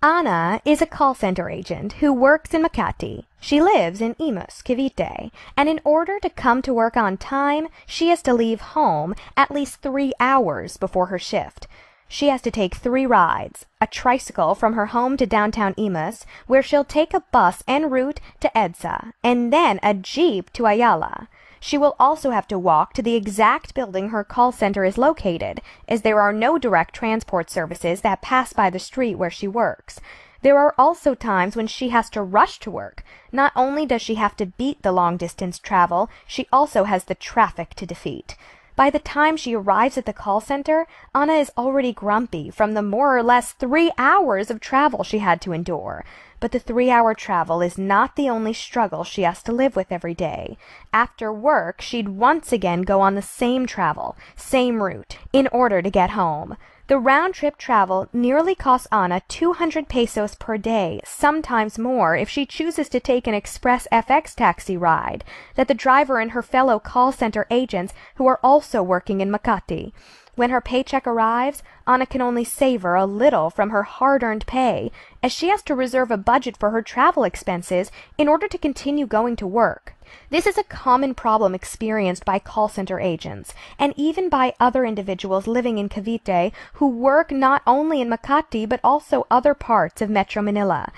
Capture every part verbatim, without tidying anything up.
Ana is a call center agent who works in Makati. She lives in Imus, Cavite, and in order to come to work on time, she has to leave home at least three hours before her shift. She has to take three rides, a tricycle from her home to downtown Imus, where she'll take a bus en route to EDSA, and then a jeep to Ayala. She will also have to walk to the exact building her call center is located, as there are no direct transport services that pass by the street where she works. There are also times when she has to rush to work. Not only does she have to beat the long-distance travel, she also has the traffic to defeat. By the time she arrives at the call center, Ana is already grumpy from the more or less three hours of travel she had to endure. But the three-hour travel is not the only struggle she has to live with every day. After work, she'd once again go on the same travel, same route, in order to get home. The round-trip travel nearly costs Ana two hundred pesos per day, sometimes more if she chooses to take an express F X taxi ride, that the driver and her fellow call center agents who are also working in Makati. When her paycheck arrives, Ana can only savor a little from her hard-earned pay, as she has to reserve a budget for her travel expenses in order to continue going to work. This is a common problem experienced by call center agents, and even by other individuals living in Cavite who work not only in Makati but also other parts of Metro Manila.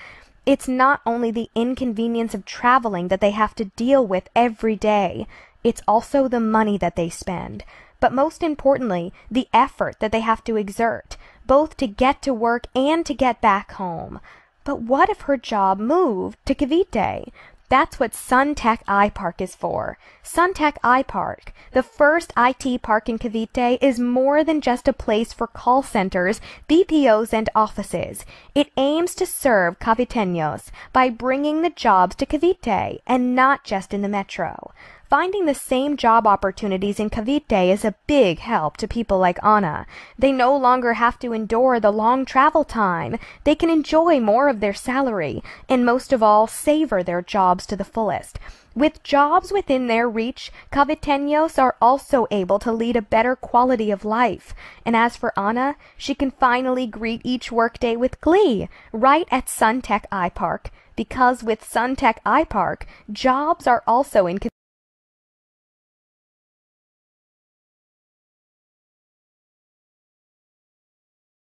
It's not only the inconvenience of traveling that they have to deal with every day, it's also the money that they spend. But most importantly, the effort that they have to exert, both to get to work and to get back home. But what if her job moved to Cavite? That's what SunTech iPark is for. SunTech iPark, the first I T park in Cavite, is more than just a place for call centers, B P Os, and offices. It aims to serve Caviteños by bringing the jobs to Cavite, and not just in the metro. Finding the same job opportunities in Cavite is a big help to people like Ana. They no longer have to endure the long travel time. They can enjoy more of their salary, and most of all, savor their jobs to the fullest. With jobs within their reach, Caviteños are also able to lead a better quality of life. And as for Ana, she can finally greet each workday with glee, right at SunTech iPark. Because with SunTech iPark, jobs are also in Cavite.